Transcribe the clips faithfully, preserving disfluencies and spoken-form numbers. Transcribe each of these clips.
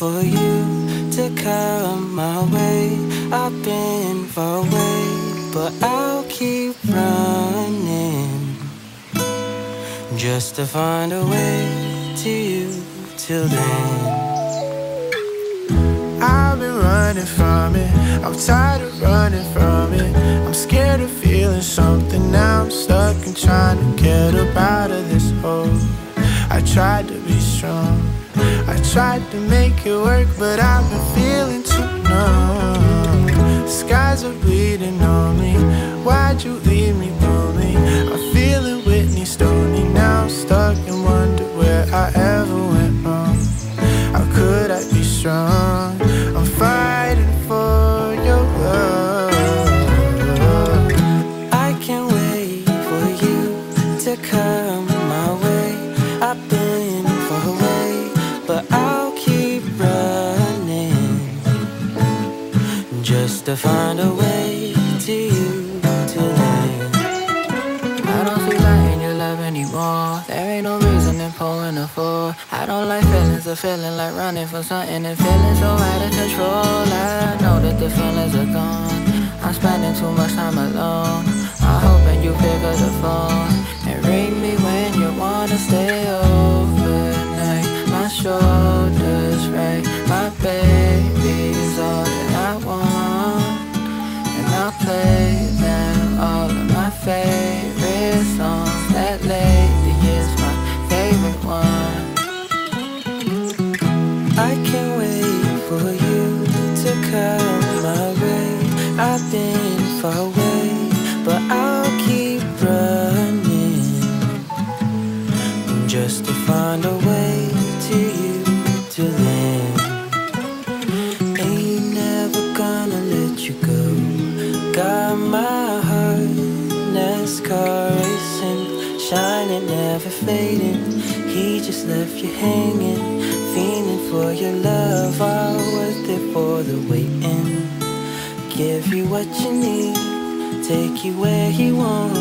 for you to come my way. I've been far away, but I'll keep running just to find a way to you till then. I've been running from it, I'm tired of running from it. I'm scared of feeling something, now I'm stuck and trying to get up out of this hole. I tried to be strong, I tried to make it work, but I've been feeling too numb. The skies are bleeding on me, why'd you leave me lonely? I'm feeling Whitney Stoney, now I'm stuck and wonder where I ever went wrong. How could I be strong? I'm fighting for your love. I can't wait for you to come my way. I've been far away, but I'll keep running just to find a way to you today. I don't feel like in your love anymore. There ain't no reason in pulling a fool. I don't like feelings of feeling like running from something and feeling so out of control. I know that the feelings are gone. I'm spending too much time alone. I'm hoping you pick up the phone and ring me when you wanna stay overnight. My shoulders right, my baby's all that I want, and I'll play them all of my favorite songs. That lady is my favorite one. I can't wait for you to come my way. I've been far away, but I'll keep running just to find a way to you to live. Ain't never gonna let you go. Got my heart NASCAR racing, shining, never fading. He just left you hanging, fiending for your love. All worth it for the waiting. Give you what you need, take you where you want.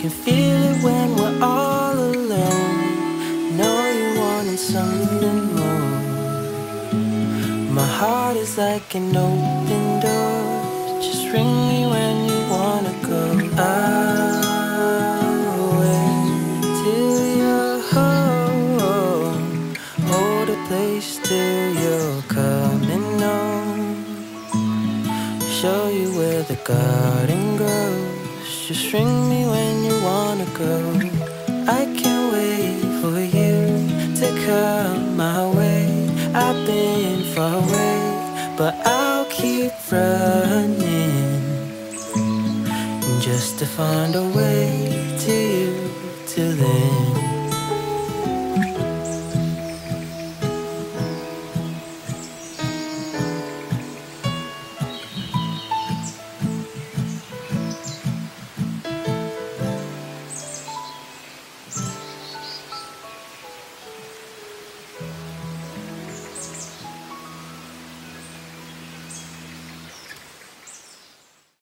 Can feel it when we're all alone. Know you wanted something more. My heart is like an open door, just ring me when you wanna go. I'll wait till you're home, hold a place till you're coming home, show you where the garden. Just ring me when you wanna go. I can't wait for you to come my way. I've been far away, but I'll keep running just to find a way to you till then.